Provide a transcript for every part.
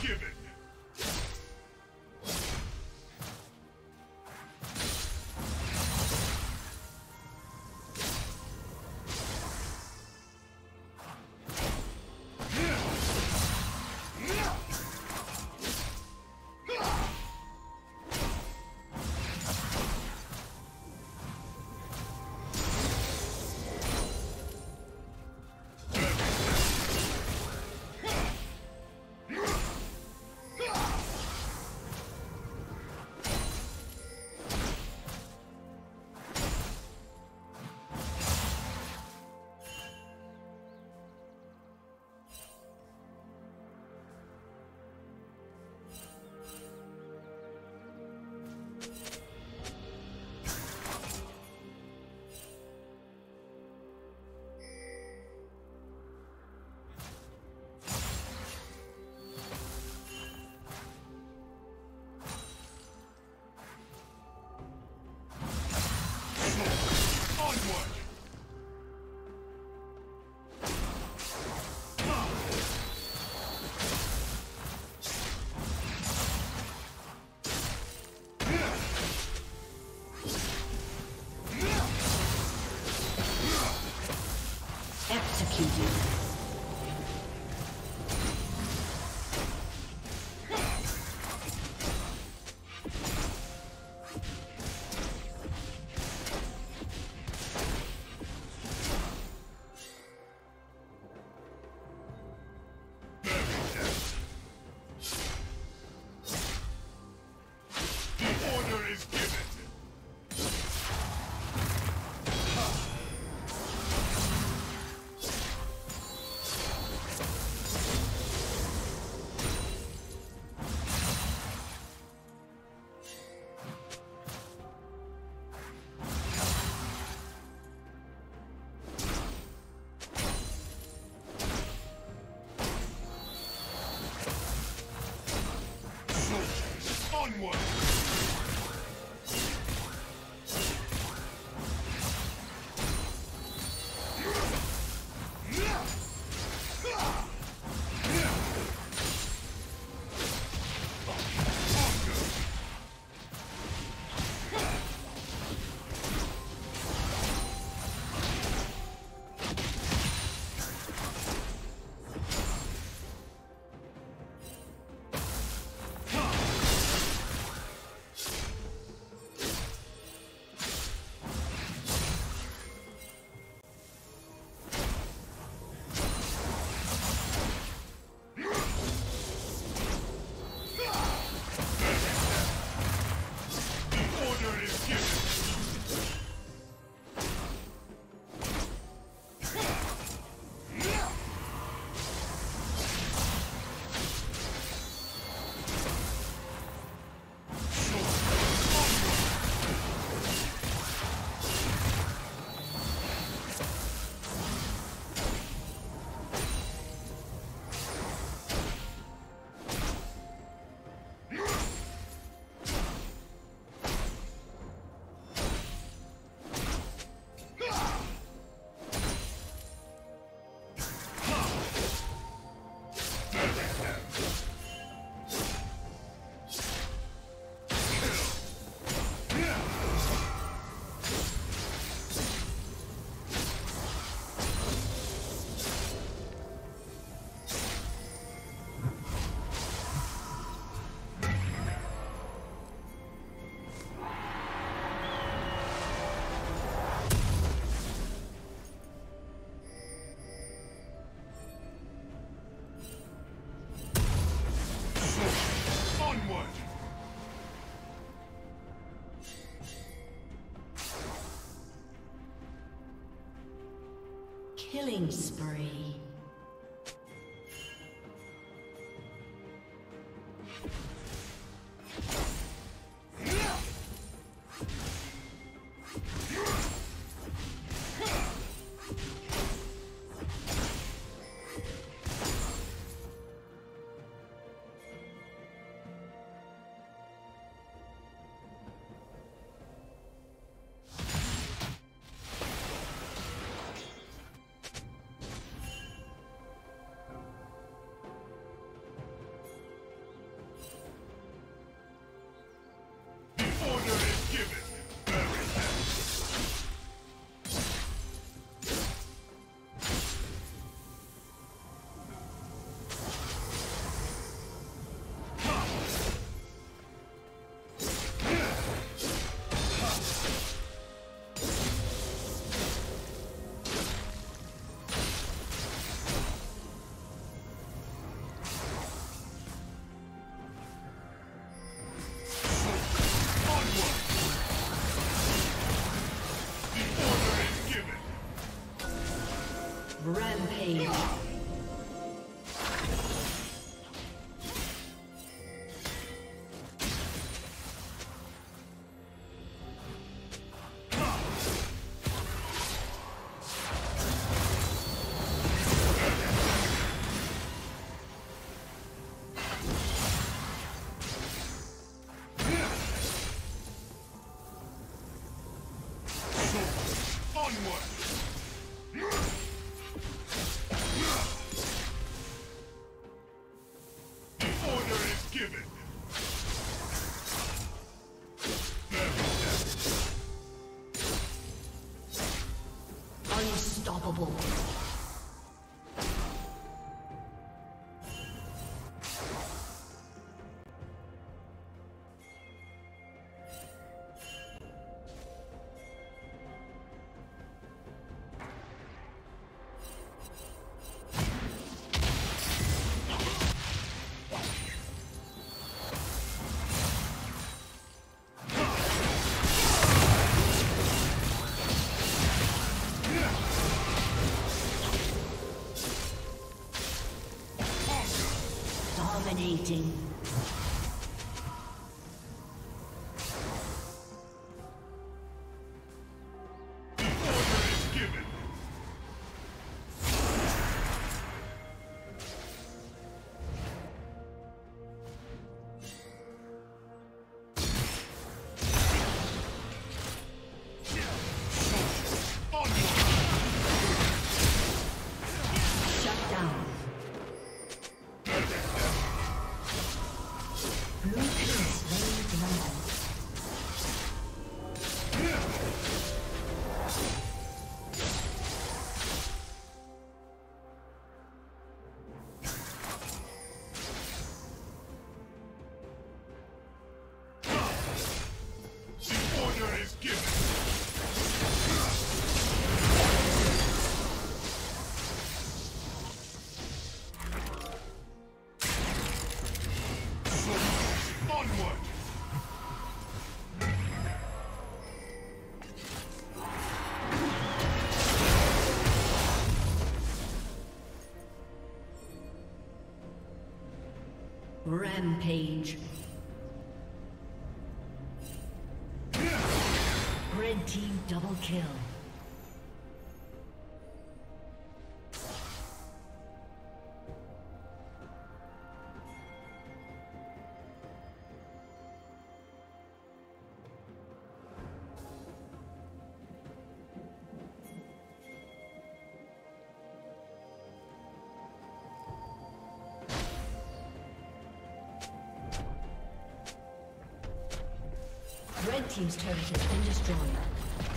forgiven. Executed. Killing spree. Dominating. Rampage. Red team double kill. Red team's turret has been destroyed.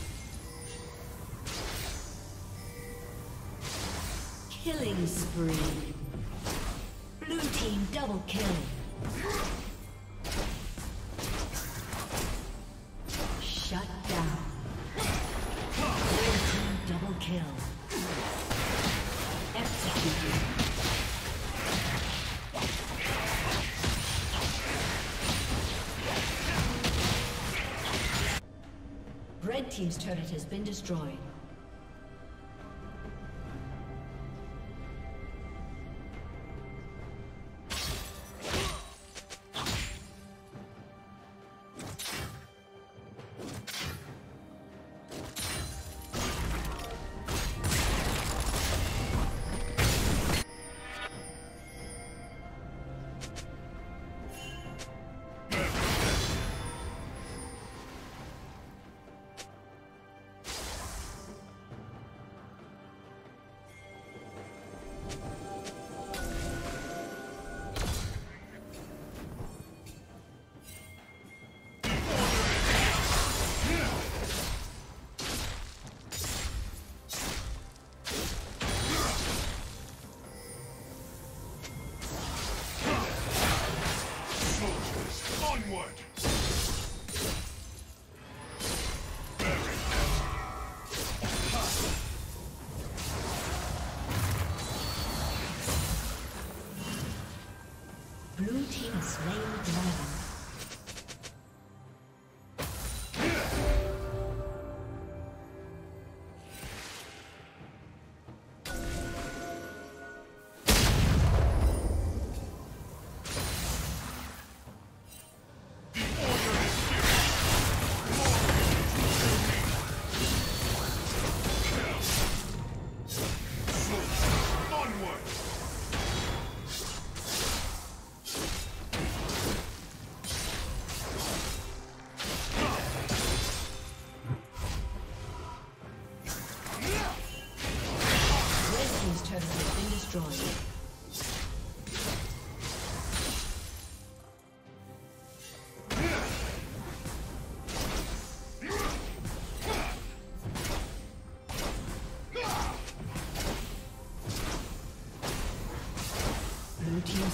Killing spree. Blue team double kill. Shut down. Blue team double kill. Executed. Red team's turret has been destroyed.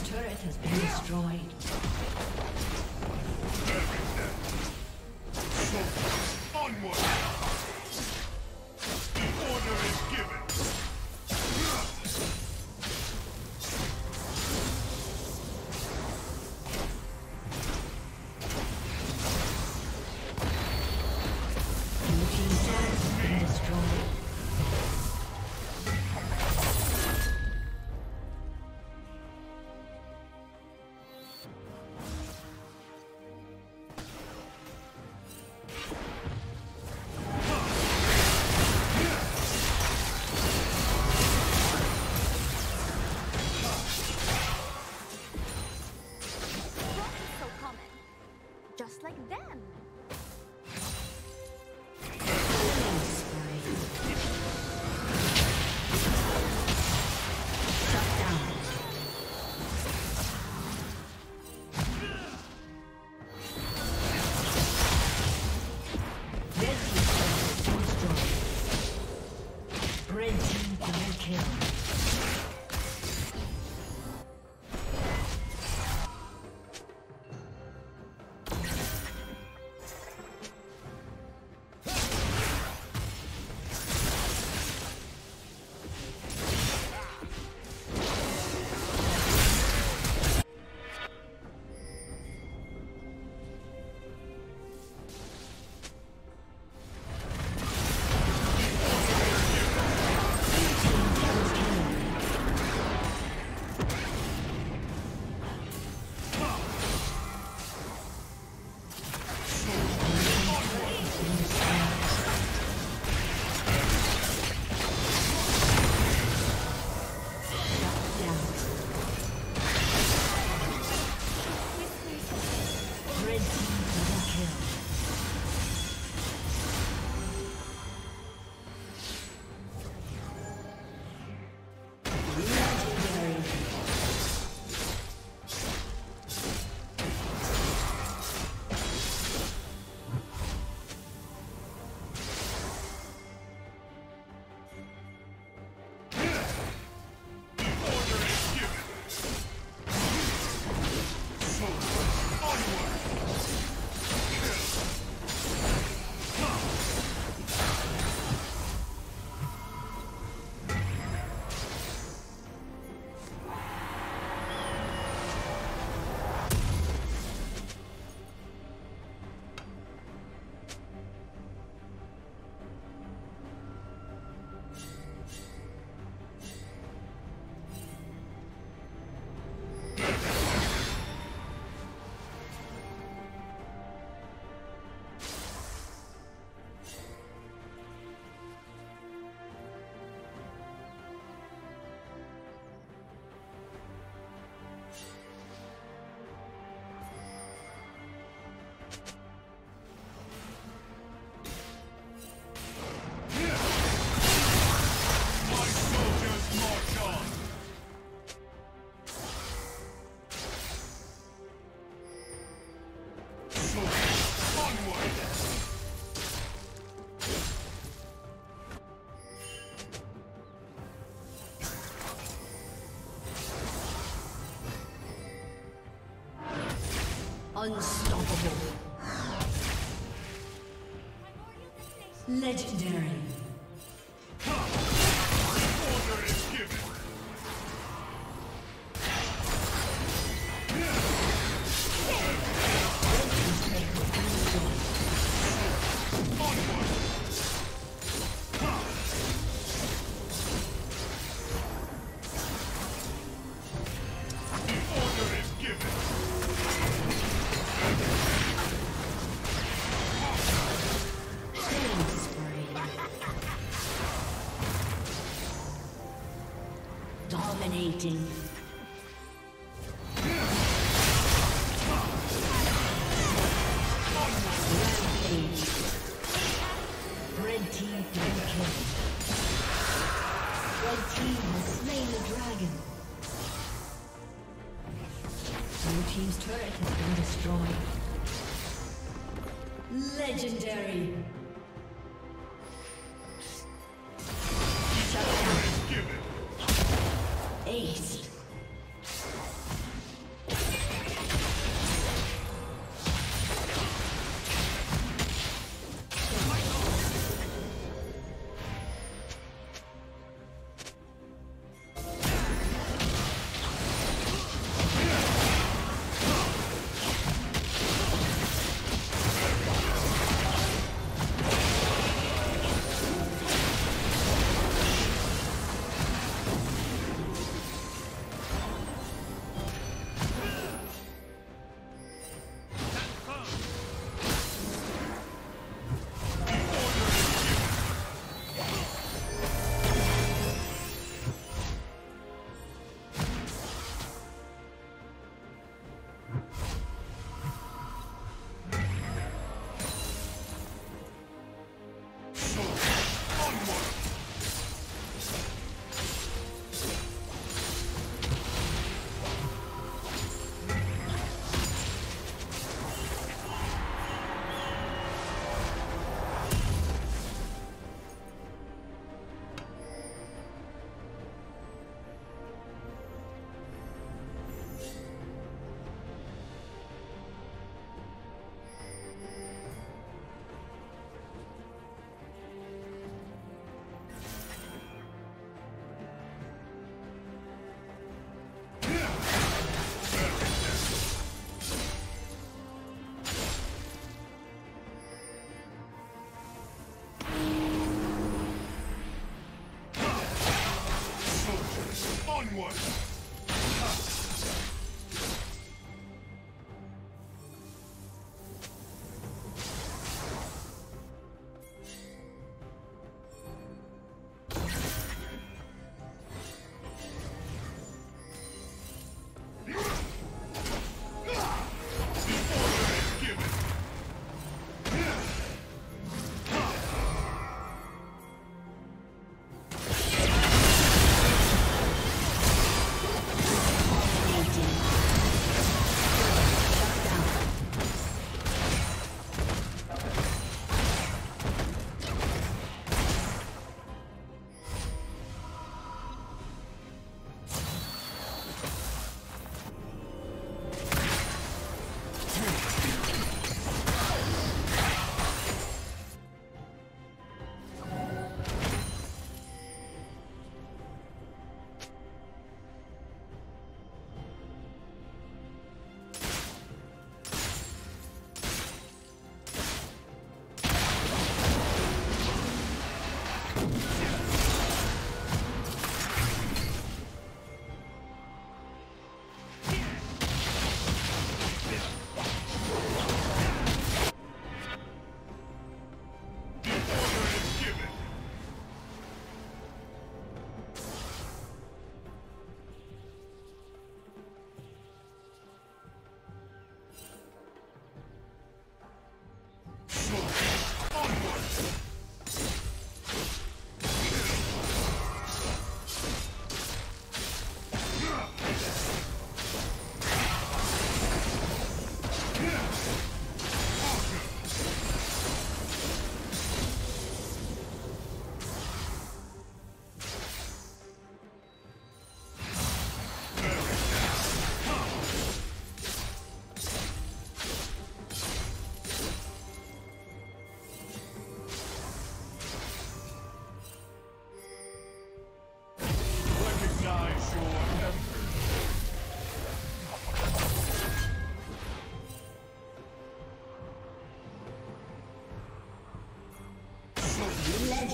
Turret has been destroyed. Onward! Unstoppable. Legendary. Dominating. Red team double kill. Red team has slain the dragon. Blue team's turret has been destroyed. Legendary. Red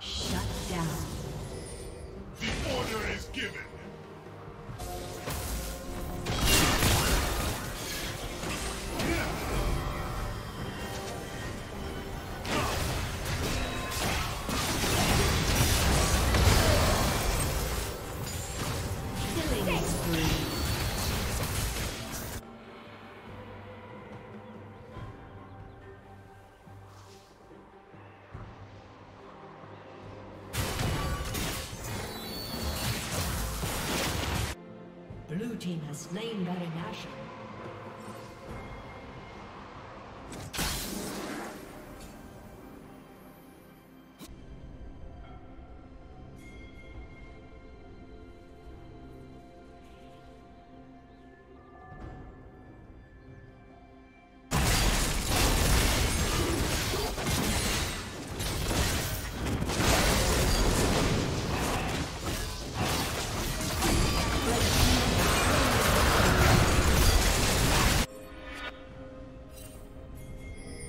Shut down. The order is given. Blue Team has slain Baron Nashor.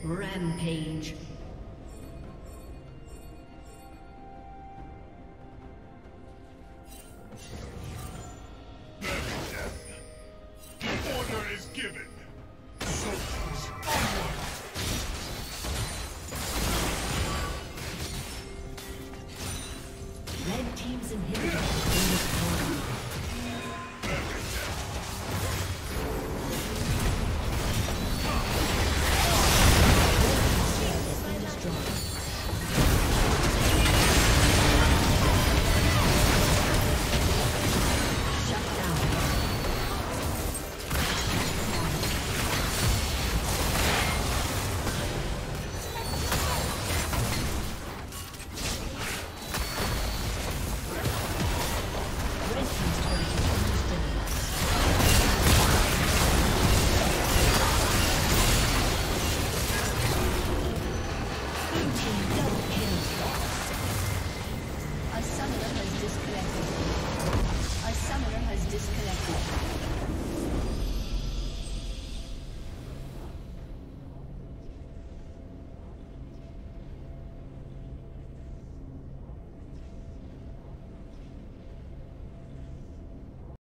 Rampage.